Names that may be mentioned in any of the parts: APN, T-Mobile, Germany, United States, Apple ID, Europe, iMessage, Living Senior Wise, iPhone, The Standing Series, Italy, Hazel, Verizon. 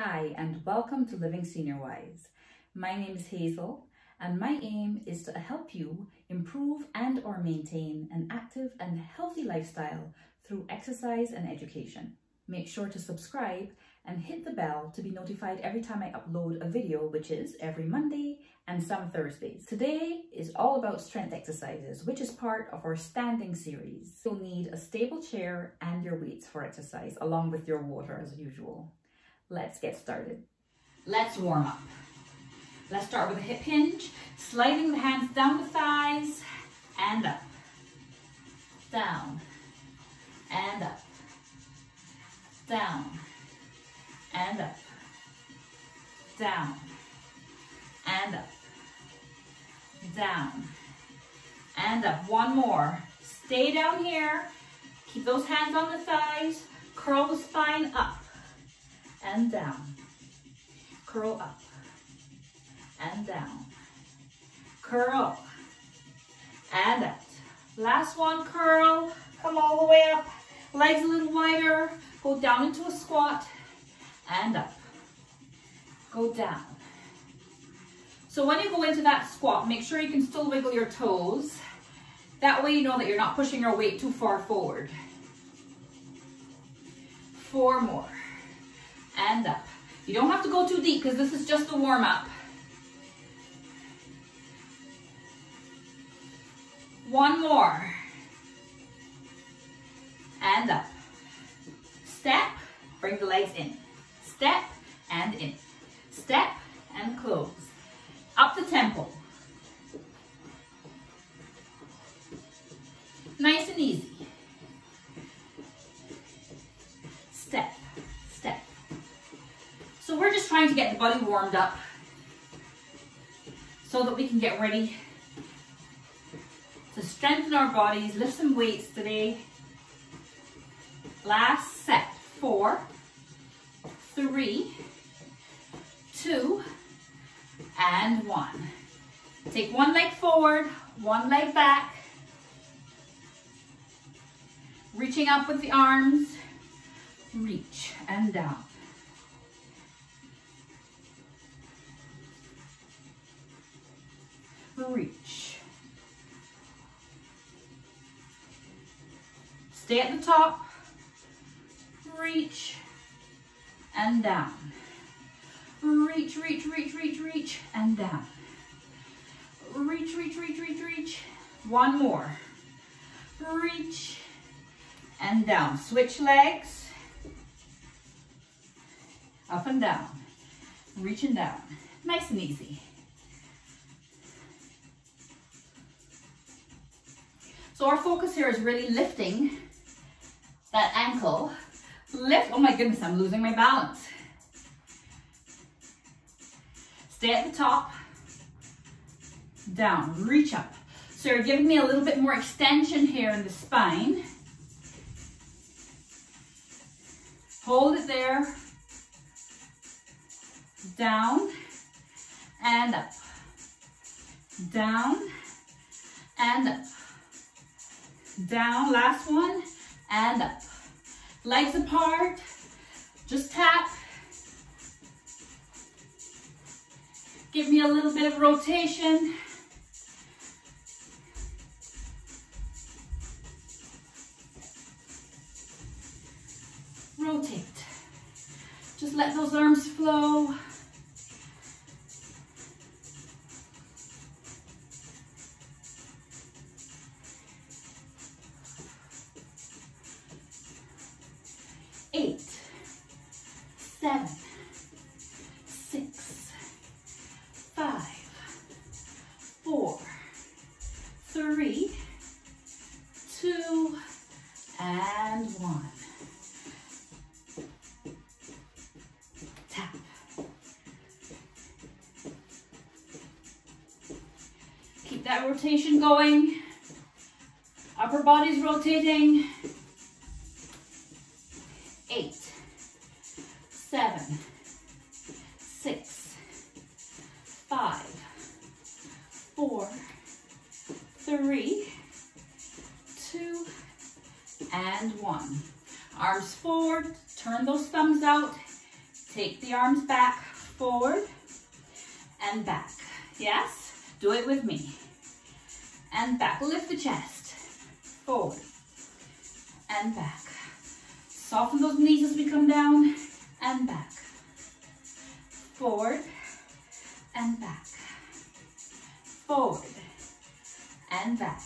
Hi, and welcome to Living Senior Wise. My name is Hazel, and my aim is to help you improve and or maintain an active and healthy lifestyle through exercise and education. Make sure to subscribe and hit the bell to be notified every time I upload a video, which is every Monday and some Thursdays. Today is all about strength exercises, which is part of our standing series. You'll need a stable chair and your weights for exercise, along with your water as usual. Let's get started. Let's warm up. Let's start with a hip hinge, sliding the hands down the thighs and up, down and up, down and up, down and up, down and up. One more. Stay down here. Keep those hands on the thighs. Curl the spine up and down, curl up and down, curl and out. Last one, curl, come all the way up, legs a little wider, go down into a squat and up, go down. So when you go into that squat, make sure you can still wiggle your toes. That way you know that you're not pushing your weight too far forward. Four more. And up. You don't have to go too deep because this is just the warm up. One more. And up. Step, bring the legs in. Step and in. Step and close. Up the tempo. Nice and easy. Step. So we're just trying to get the body warmed up so that we can get ready to strengthen our bodies, lift some weights today. Last set, 4, 3, 2, and 1. Take one leg forward, one leg back. Reaching up with the arms, reach and down. Reach. Stay at the top, reach and down. Reach, reach, reach, reach, reach and down. Reach, reach, reach, reach, reach. One more. Reach and down. Switch legs. Up and down. Reach and down. Nice and easy. So our focus here is really lifting that ankle. Lift, oh my goodness, I'm losing my balance. Stay at the top, down, reach up. So you're giving me a little bit more extension here in the spine. Hold it there, down and up, down and up. Down, last one, and up. Legs apart, just tap. Give me a little bit of rotation. Rotate. Just let those arms flow. That rotation going, upper body's rotating. 8, 7, 6, 5, 4, 3, 2, and 1. Arms forward, turn those thumbs out, Take the arms back, forward, and back. Yes? Do it with me. And back. Lift the chest. Forward. And back. Soften those knees as we come down. And back. Forward. And back. Forward. And back.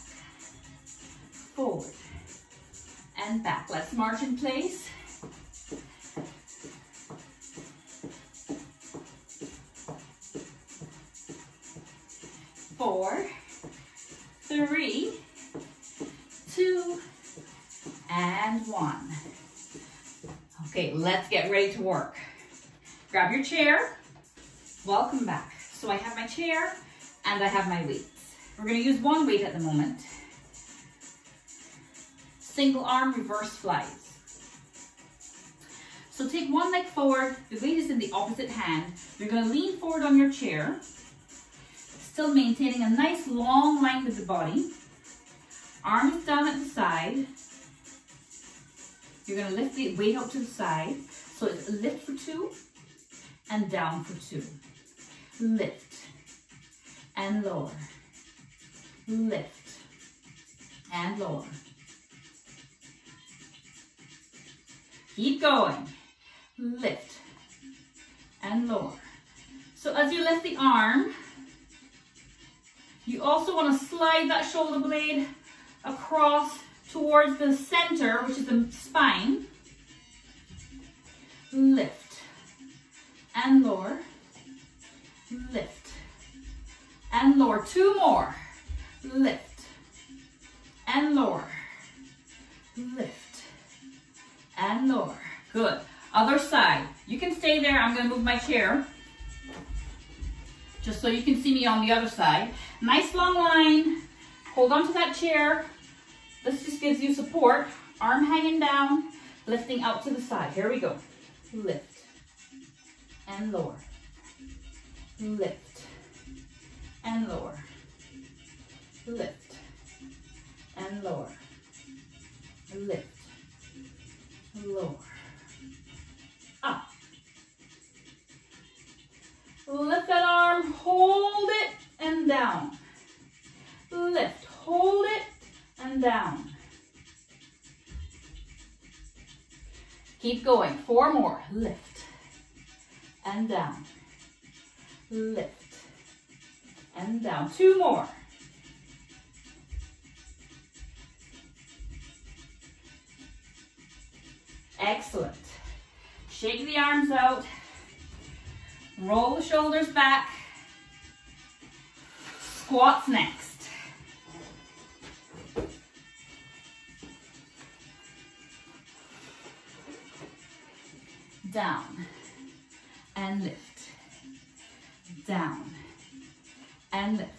Forward. And back. Let's march in place. Four, three, two, and one. Okay, let's get ready to work. Grab your chair. Welcome back. So I have my chair and I have my weights. We're going to use one weight at the moment. Single arm reverse flies. So take one leg forward. The weight is in the opposite hand. You're going to lean forward on your chair. Still maintaining a nice long line with the body. Arms down at the side. You're going to lift the weight up to the side. So it's lift for two and down for two. Lift and lower. Lift and lower. Keep going. Lift and lower. So as you lift the arm, you also want to slide that shoulder blade across towards the center, which is the spine. Lift and lower. Lift and lower. Two more. Lift and lower. Lift and lower. Good. Other side. You can stay there. I'm going to move my chair, just so you can see me on the other side. Nice long line, hold on to that chair. This just gives you support. Arm hanging down, lifting out to the side. Here we go. Lift and lower. Lift and lower. Lift and lower. Lift, lower. Up. Lift that arm, hold it, and down. Lift, hold it, and down. Keep going. Four more. Lift and down. Lift and down. Two more. Excellent. Shake the arms out. Roll the shoulders back. Squats next. Down and lift. Down and lift.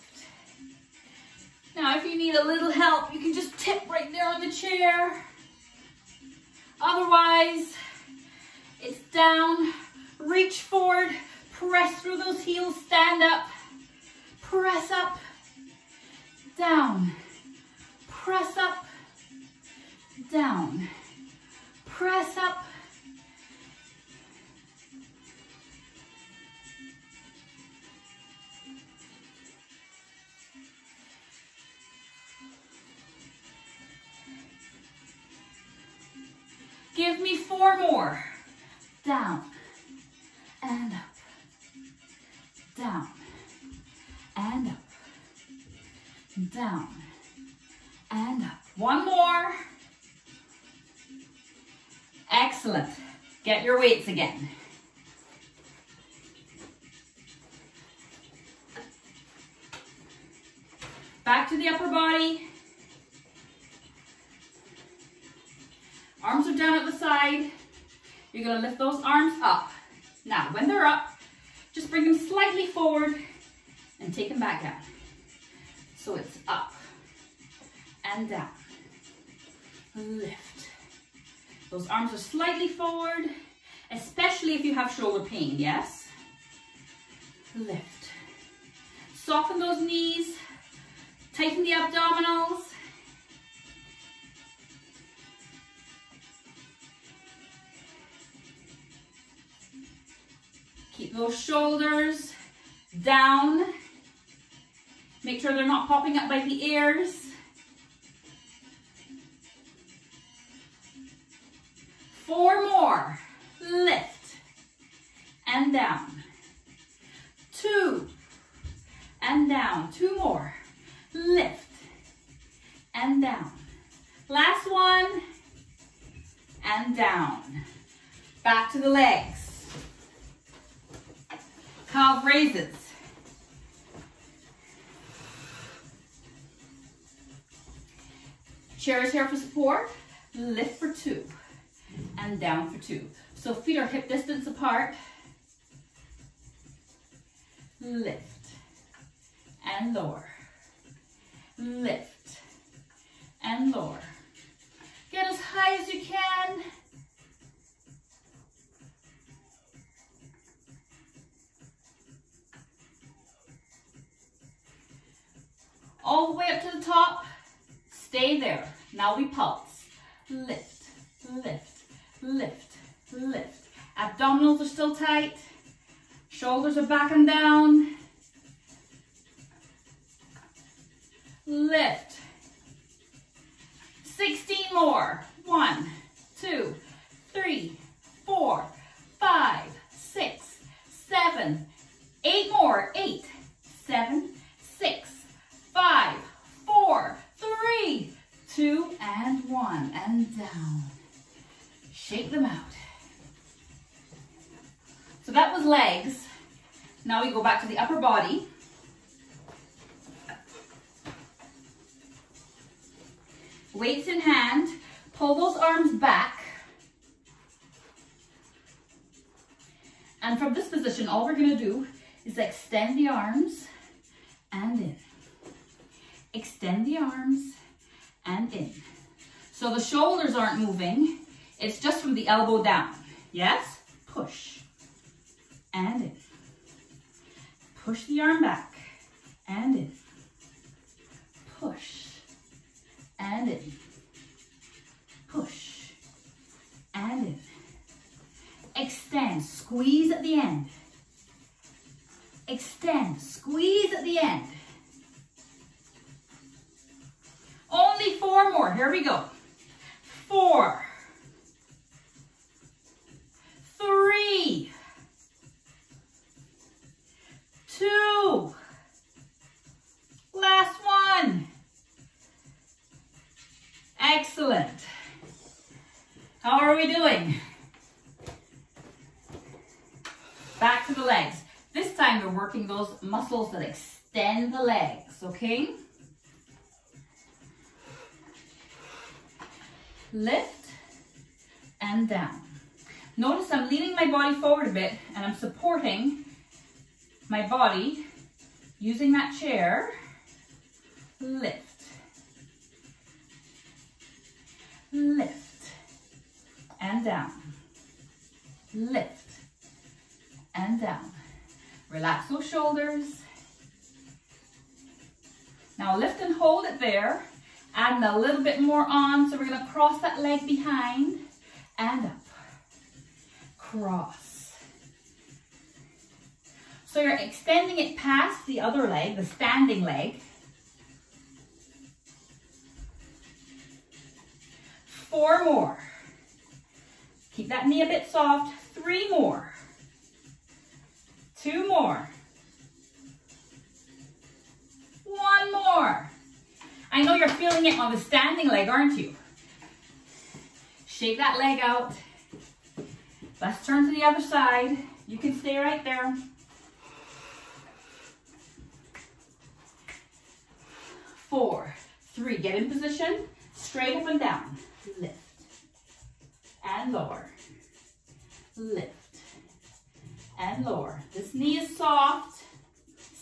Now, if you need a little help, you can just tip right there on the chair. Otherwise, it's down. Reach forward. Press through those heels, stand up, press up, down, press up, down, press up. Give me four more. Down and up. Down and up, down and up. One more. Excellent. Get your weights again. Back to the upper body. Arms are down at the side. You're going to lift those arms up. Now, when they're up, just bring them slightly forward and take them back down. So it's up and down. Lift. Those arms are slightly forward, especially if you have shoulder pain, yes? Lift. Soften those knees. Tighten the abdominals. Go shoulders down. Make sure they're not popping up by the ears. Four more. Lift and down. Two and down. Two more. Lift and down. Last one and down. Back to the legs. Calf raises. Chair is here for support. Lift for two and down for two. So feet are hip distance apart. Lift and lower. Lift and lower. Get as high as you can. All the way up to the top. Stay there. Now we pulse. Lift, lift, lift, lift. Abdominals are still tight. Shoulders are back and down. Lift. 16 more. 1, 2, 3, 4, 5, 6, 7, 8 more. 8, 7, 6, 5, 4, 3, 2, and one, and down. Shake them out. So that was legs. Now we go back to the upper body. Weights in hand, pull those arms back. And from this position, all we're gonna do is extend the arms and in. Extend the arms and in. So the shoulders aren't moving. It's just from the elbow down. Yes? Push and in. Push the arm back and in. Push and in. Push and in. Extend, squeeze at the end. Extend, squeeze at the end. Only four more. Here we go. 4, 3, 2, last one. Excellent. How are we doing? Back to the legs. This time we're working those muscles that extend the legs, okay? Lift and down. Notice I'm leaning my body forward a bit and I'm supporting my body using that chair. Lift. Lift and down. Lift and down. Relax those shoulders. Now lift and hold it there. Adding a little bit more on, so we're going to cross that leg behind and up. Cross. So you're extending it past the other leg, the standing leg. 4 more. Keep that knee a bit soft. 3 more. 2 more. 1 more. I know you're feeling it on the standing leg, aren't you? Shake that leg out. Let's turn to the other side. You can stay right there. 4, 3, get in position. Straight up and down. Lift and lower. Lift and lower. This knee is soft,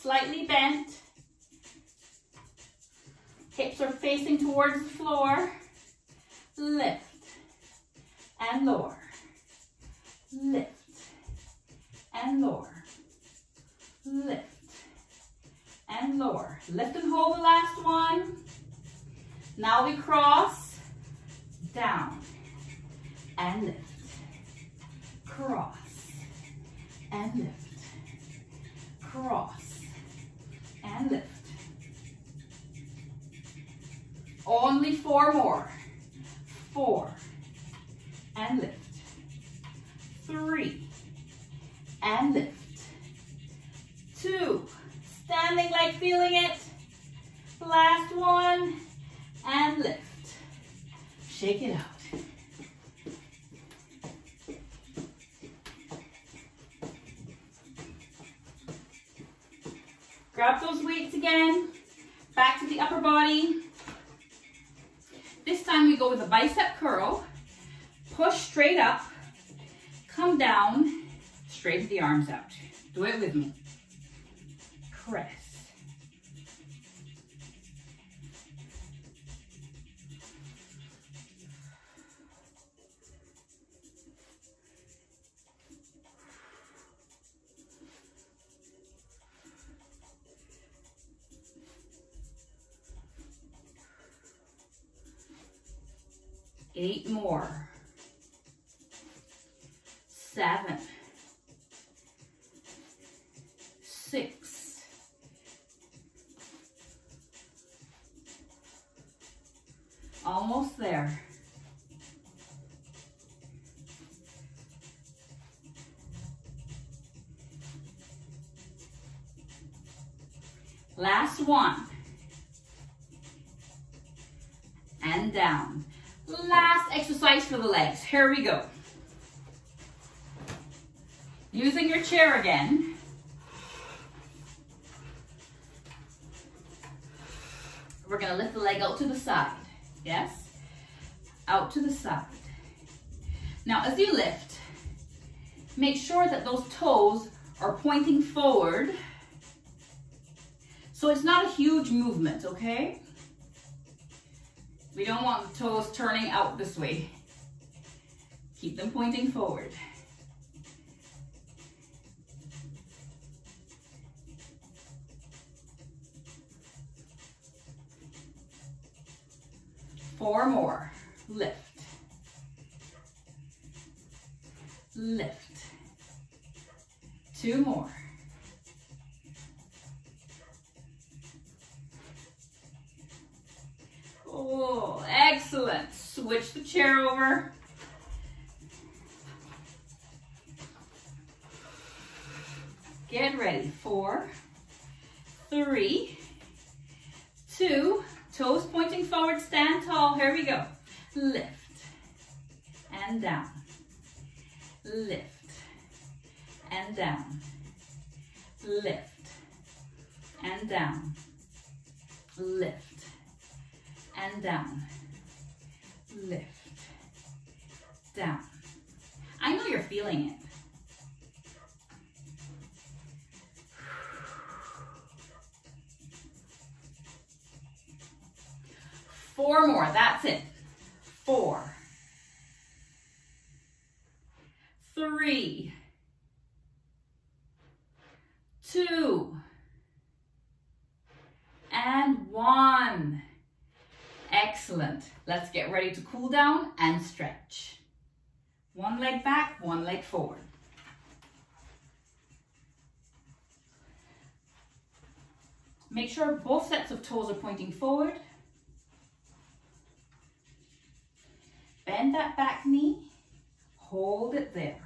slightly bent. Hips are facing towards the floor. Lift and lower. Lift and lower. Lift and lower. Lift and hold the last one. Now we cross. Down and lift. Cross and lift. cross and lift. Only four more. Four and lift. Three and lift. Two, standing like feeling it. Last one and lift. Shake it out. Grab those weights again, back to the upper body. This time we go with a bicep curl, push straight up, come down, straighten the arms out. Do it with me. Press. Eight more. 7, 6, almost there, 1, and down. Last exercise for the legs. Here we go. Using your chair again. We're going to lift the leg out to the side. Yes? Out to the side. Now, as you lift, make sure that those toes are pointing forward. So it's not a huge movement, okay? We don't want the toes turning out this way. Keep them pointing forward. Four more. Lift. Lift. Two more. Oh, excellent. Switch the chair over. Get ready. 4, 3, 2, toes pointing forward, stand tall. Here we go. Lift and down. Lift and down. Lift and down. Lift. And down, lift, down. I know you're feeling it. Four more, that's it. 4, 3, 2, and 1. Excellent. Let's get ready to cool down and stretch. One leg back, one leg forward. Make sure both sets of toes are pointing forward. Bend that back knee. Hold it there.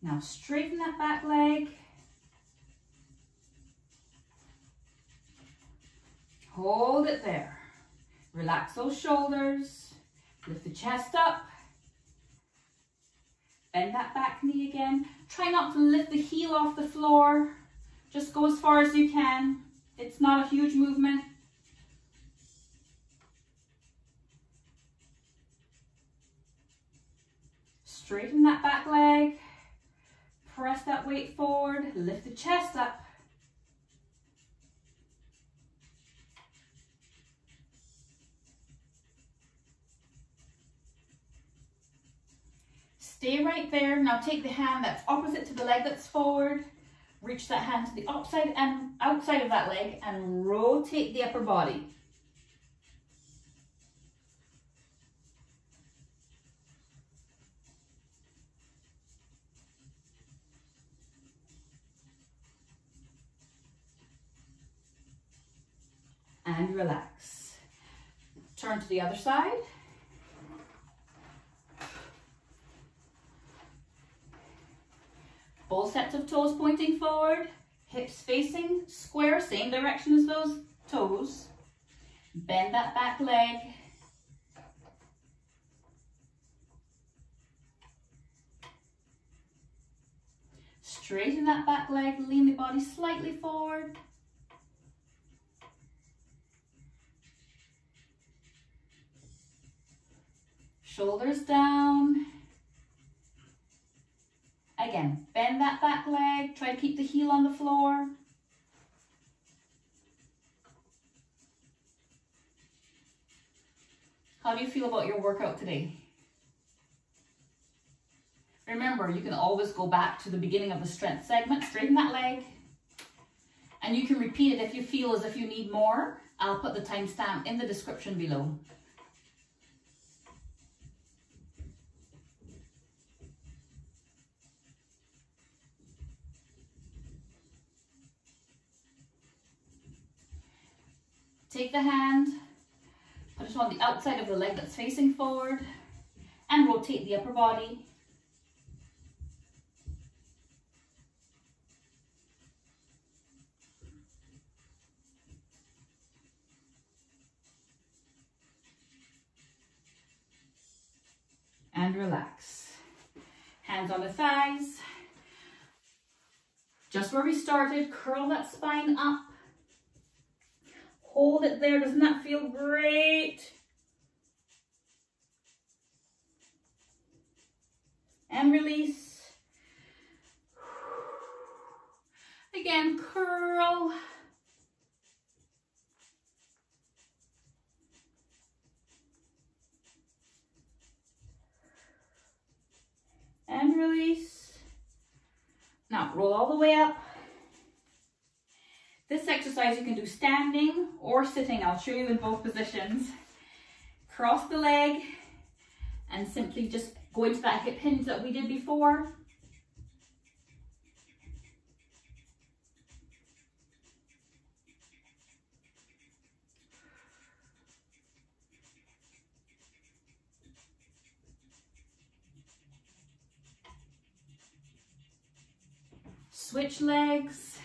Now straighten that back leg. Hold it there. Relax those shoulders. Lift the chest up. Bend that back knee again. Try not to lift the heel off the floor. Just go as far as you can. It's not a huge movement. Straighten that back leg. Press that weight forward. Lift the chest up. Stay right there. Now take the hand that's opposite to the leg that's forward. Reach that hand to the outside and outside of that leg and rotate the upper body. and relax. Turn to the other side. Both sets of toes pointing forward, hips facing square, same direction as those toes. Bend that back leg. Straighten that back leg, lean the body slightly forward. Shoulders down. Again, bend that back leg, try to keep the heel on the floor. How do you feel about your workout today? Remember, you can always go back to the beginning of the strength segment, straighten that leg, and you can repeat it if you feel as if you need more. I'll put the timestamp in the description below. Take the hand, put it on the outside of the leg that's facing forward, and rotate the upper body. And relax. Hands on the thighs. Just where we started, curl that spine up. Hold it there, doesn't that feel great? And release. Again, curl. And release. Now roll all the way up. This exercise you can do standing or sitting. I'll show you in both positions. Cross the leg and simply just go into that hip hinge that we did before. Switch legs.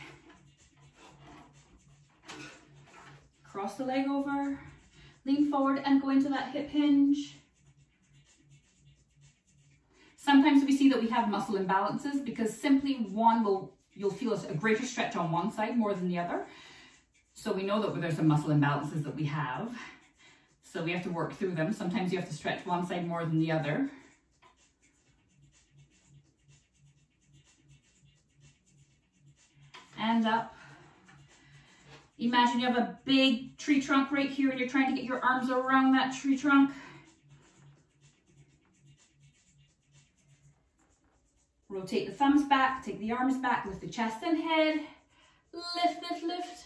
Cross the leg over, lean forward and go into that hip hinge. Sometimes we see that we have muscle imbalances because simply one you'll feel a greater stretch on one side more than the other. So we know that there's some muscle imbalances that we have. So we have to work through them. Sometimes you have to stretch one side more than the other. And up. Imagine you have a big tree trunk right here and you're trying to get your arms around that tree trunk. Rotate the thumbs back, take the arms back, lift the chest and head. Lift, lift, lift.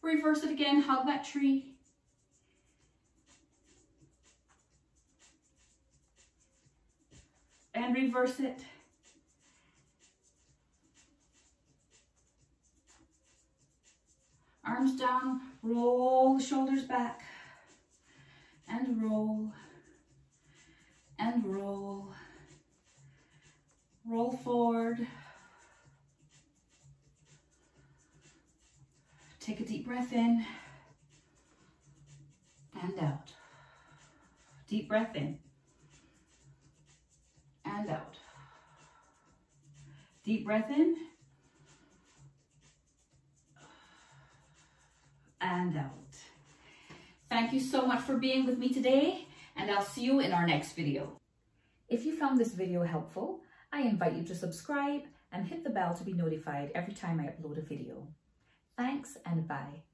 Reverse it again, hug that tree. And reverse it. Arms down, roll the shoulders back, and roll, and roll. Roll forward. Take a deep breath in, and out. Deep breath in, and out. Deep breath in, and out. Thank you so much for being with me today, and I'll see you in our next video. If you found this video helpful, I invite you to subscribe and hit the bell to be notified every time I upload a video. Thanks and bye.